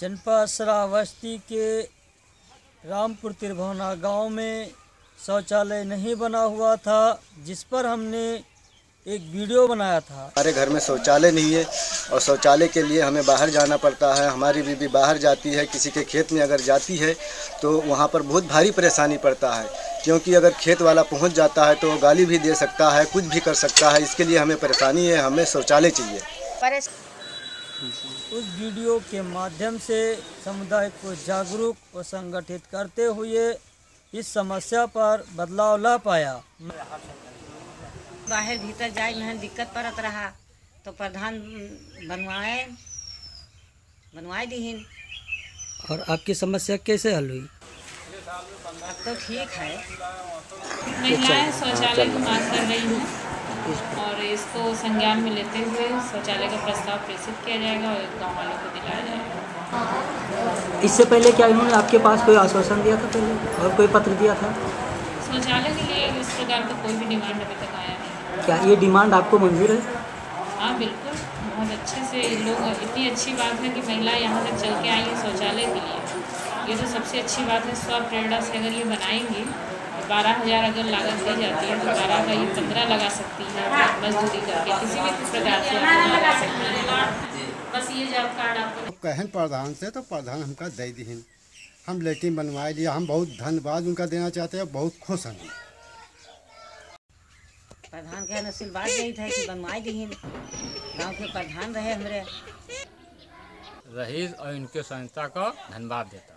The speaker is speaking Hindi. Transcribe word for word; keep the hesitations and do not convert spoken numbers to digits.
जनपद श्रावस्ती के रामपुरतिर भोना गाँव में शौचालय नहीं बना हुआ था, जिस पर हमने एक वीडियो बनाया था। हमारे घर में शौचालय नहीं है और शौचालय के लिए हमें बाहर जाना पड़ता है। हमारी बीबी बाहर जाती है, किसी के खेत में अगर जाती है तो वहाँ पर बहुत भारी परेशानी पड़ता है, क्योंकि अगर खेत वाला पहुँच जाता है तो गाली भी दे सकता है, कुछ भी कर सकता है। इसके लिए हमें परेशानी है, हमें शौचालय चाहिए। उस वीडियो के माध्यम से समुदाय को जागरूक और संगठित करते हुए इस समस्या पर बदलाव ला पाया। बाहर भीतर जाए में दिक्कत पड़त रहा तो प्रधान बनवाए बनवाए दीन। और आपकी समस्या कैसे हल हुई? अब तो ठीक है। महिलाएं शौचालय की मांग कर रही हैं और इसको संज्ञान में लेते हुए शौचालय का प्रस्ताव प्रेषित किया जाएगा और गाँव वालों को दिलाया जाएगा। इससे पहले क्या उन्होंने आपके पास कोई आश्वासन दिया था पहले और कोई पत्र दिया था? शौचालय के लिए इस प्रकार का कोई भी डिमांड अभी तक आया नहीं। क्या ये डिमांड आपको मंजूर है? हाँ बिल्कुल, बहुत अच्छे से लोग, इतनी अच्छी बात है कि महिलाएं यहाँ तक चल के आई हैं शौचालय के लिए। ये तो सबसे अच्छी बात है। स्व प्रेरणा से अगर ये बनाएंगे, बारह हज़ार अगर लागत दी जाती है तो बारह का ये पंद्रह लगा सकती है मजदूरी करके, किसी भी प्रकार से लगा सकती है। बस ये जॉब कार्ड आपको कहें प्रधान से तो प्रधान हमका दे दीन। हम लेटिन बनवाए लिए हम बहुत धन्यवाद उनका देना चाहते हैं, बहुत खुश हैं। प्रधान के नसील बात यही था कि बनवाई दीन, गाँव के प्रधान रहे हमारे रहीज और इनके संस्था का धन्यवाद देता।